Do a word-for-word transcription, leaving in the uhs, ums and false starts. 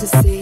to see.